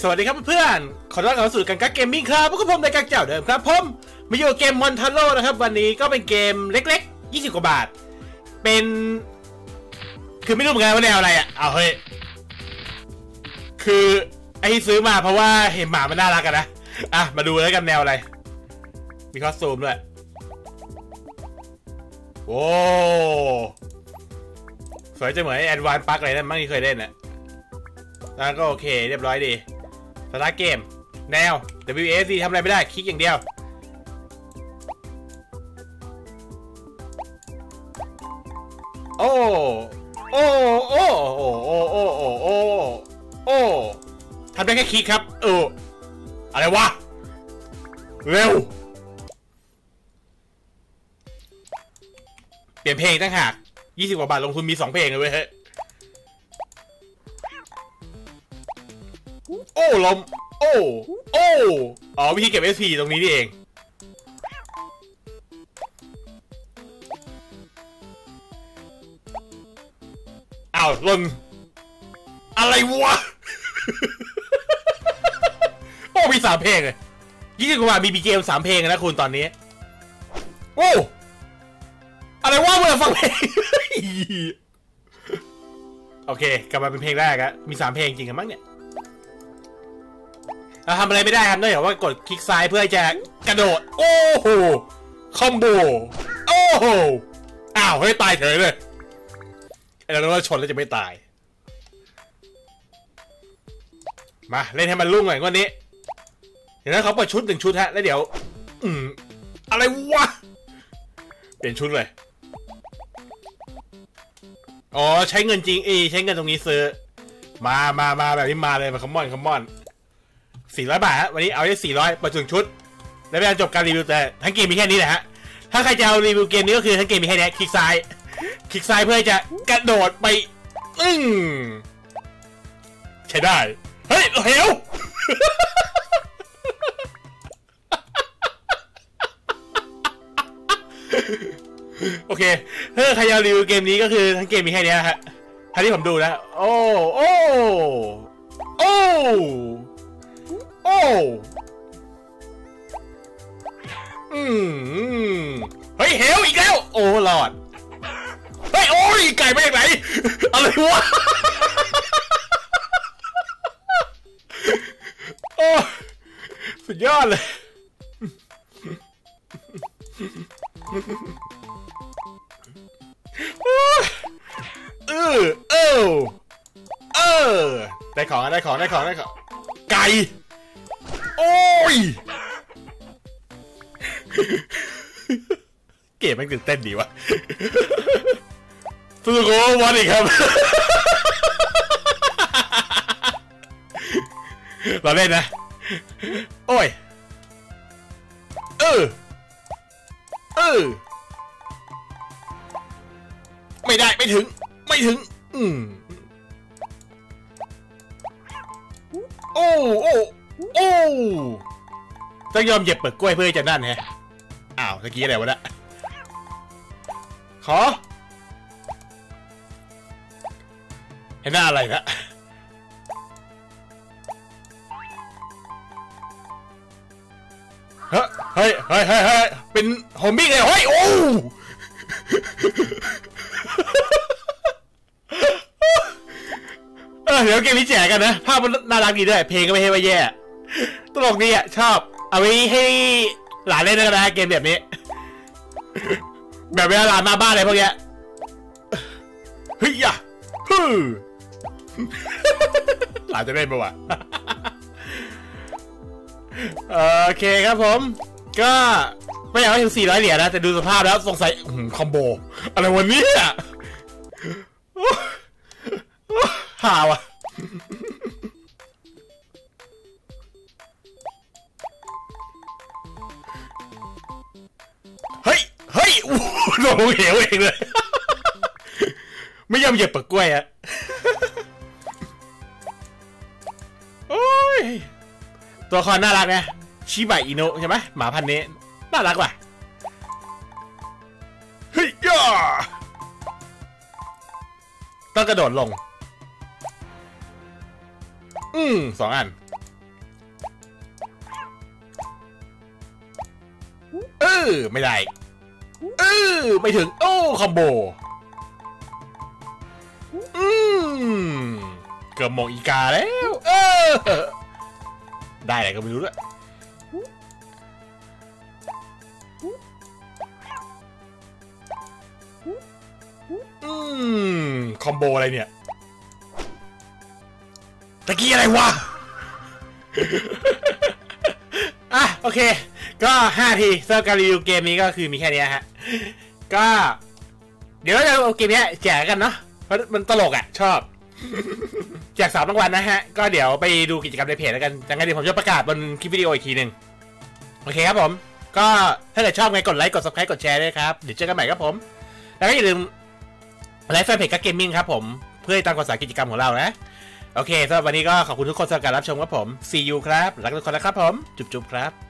สวัสดีครับเพื่อนๆขอต้อนรับสู่กันกั๊กเกมมิ่งครับพวกผมในกั๊กเจ้าเดิมครับผมมาอยู่เกมมอนทาโร่นะครับวันนี้ก็เป็นเกมเล็กๆ20กว่าบาทเป็นคือไม่รู้เหมือนกันว่าแนวอะไรอ่ะเอาเฮ้ยคือไอ้ที่ซื้อมาเพราะว่าเห็นหมามันน่ารักกันนะอ่ะมาดูแล้วกันแนวอะไรมีคอสตูมด้วยโอ้สวยจะเหมือนแอดวานซ์ปักอะไรนั่นมั่งที่เคยเล่นนะแล้วก็โอเคเรียบร้อยดีสตาร์เกมแนว WASD ทำอะไรไม่ได้คลิกอย่างเดียวโอ้โอ้โอ้โอ้โอ้โอ้โอ้โอ้โอ้ทำได้แค่คลิกครับอะไรวะเร็วเปลี่ยนเพลงตั้งหาก20กว่าบาทลงทุนมี2เพลงเลยเว้ยโอ้ลมโอ้โอ้อ๋อวิธีเก็บ SP ตรงนี้นี่เองอ้าวลมอะไรวะ โอ้มี3เพลงเลย20กว่ามีBGM 3เพลงนะคุณตอนนี้โอ้อะไรวะเมื่อฟังเพลง โอเคกลับมาเป็นเพลงแรกอะมี3เพลงจริงกันมั้งเนี่ยเราทำอะไรไม่ได้ครับนอกจากว่ากดคลิกซ้ายเพื่อจะกระโดดโอ้โหคอมโบโอ้โหอ้าวเฮ้ยตายเฉยเลยแล้วว่าชนแล้วจะไม่ตายมาเล่นให้มันลุ่งหน่อยวันนี้เดี๋ยวนะเขาเปิดชุดหนึ่งชุดฮะแล้วเดี๋ยวอะไรวะเปลี่ยนชุดเลยอ๋อใช้เงินจริงใช้เงินตรงนี้ซื้อมาแบบนี้มาเลยมาคัมมอน400 บาทฮะวันนี้เอาได้400ประจุชุดและเวลาจบการรีวิวแต่ทั้งเกมมีแค่นี้แหละฮะถ้าใครจะเอารีวิวเกมนี้ก็คือทั้งเกมมีแค่นี้คลิกซ้ายเพื่อจะกระโดดไปใช้ได้เฮ้ยเหว โอเคถ้าใครจะรีวิวเกมนี้ก็คือทั้งเกมมีแค่นี้ฮะถ้าที่ผมดูนะโอ้เฮ้ยเฮลอีกแล้วโอ้หลอดเฮ้ยโอ้ยไก่ไปไหนอะไรวะโอ้สุดยอดเลยได้ของไก่โอ้ยเก๋มันตื่นเต้นดีวะสุดโกวันอีกครับเราเล่นนะโอ้ยไม่ได้ไม่ถึงโอ้ต้องยอมเหยียบเปิดกล้วยเพื่อจะนั่นแฮะอ้าวตะกี้อะไรวะเนี่ยขอเห็นหน้าอะไรนะเฮ้ยเป็นโฮมบี้ไงเฮ้ยโอ้เดี๋ยวเกมนี้แจกกันนะภาพมันน่ารักดีด้วยเพลงก็ไม่ให้ว่าแย่ตลกดีอ่ะชอบเอาไว้ให้หลานเล่นนะเกมแบบนี้แบบเวลาหลานมาบ้านอะไรพวกเนี้ยเฮ้ยอ่ะหลานจะเล่นปะวะโอเคครับผมก็ไม่อยากให้ถึง400เหรียญนะแต่ดูสภาพแล้วสงสัยคอมโบอะไรวันนี้อ่ะห่าวะเฮ้ยโอ้โหเหวเองเลยไม่ยอมเหยียบเปลือกกล้วยอะโอ้ยตัวคอน่ารักนะชิบะอิโนะใช่ไหมหมาพันธุ์นี้น่ารักว่ะเฮ้ยย่าต้องกระโดดลง2 อัน ไม่ได้ไม่ถึงโอ้คอมโบเกือบมองอีกาแล้วได้อะไรก็ไม่รู้ด้วยคอมโบอะไรเนี่ยตะกี้อะไรวะอ่ะโอเคก็5ทีเซิร์ฟการรีวิวเกมนี้ก็คือมีแค่นี้ฮะก็เดี๋ยวเราจะเอาเกมนี้แจกกันเนาะเพราะมันตลกอ่ะชอบแจก3รางวัลนะฮะก็เดี๋ยวไปดูกิจกรรมในเพจแล้วกันยังไงเดี๋ยวผมจะประกาศบนคลิปวิดีโออีกทีหนึ่งโอเคครับผมก็ถ้าเกิดชอบไงกดไลค์กด subscribe กดแชร์ด้วยครับเดี๋ยวเจอกันใหม่ครับผมแล้วก็อย่าลืมไลฟ์แฟนเพจกั๊กเกมมิ่งครับผมเพื่อตามข่าวสารกิจกรรมของเรานะโอเคสำหรับวันนี้ก็ขอบคุณทุกคนสำหรับการรับชมครับผม See you ครับรักทุกคนนะครับผมจุ๊บๆครับ